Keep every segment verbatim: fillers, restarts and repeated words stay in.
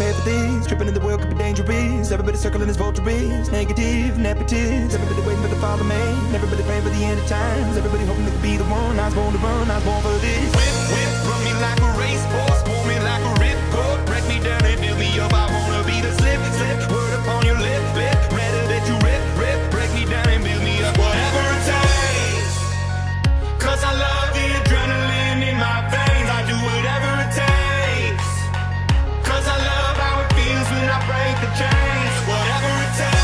pay for these. Tripping in the world could be dangerous. Everybody circling as vultures. Negative, nepotist. Everybody waiting for the fall of man. Everybody praying for the end of times. Everybody hoping they could be the one. I was born to run, I was born for this. Whip, whip, run me like a race horse. Pull me like a ripcord. Break me down and build me up. I wanna be the slip, slip. Word upon your lip, lip. Rather that you rip, rip. Break me down and build me up. Whatever it takes. Cause I love the adrenaline in my veins. I do whatever it takes. Cause I love how it feels when I break the chains. Whatever it takes.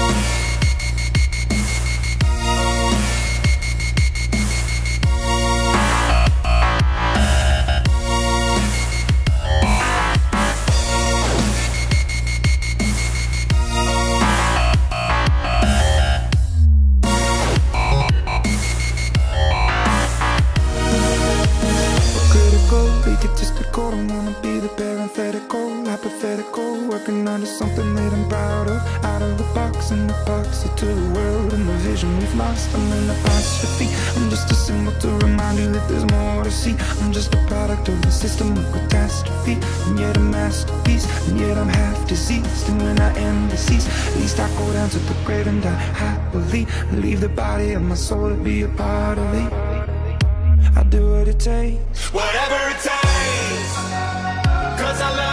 I wanna be the parenthetical, hypothetical, working on something that I'm proud of. Out of the box, in the box, into the world, and the vision we've lost. I'm an apostrophe, I'm just a symbol to remind you that there's more to see. I'm just a product of a system of catastrophe, and yet a masterpiece, and yet I'm half diseased. And when I am deceased, at least I go down to the grave and die happily. I leave the body and my soul to be a part of it. I do what it takes, whatever it takes. Cause I love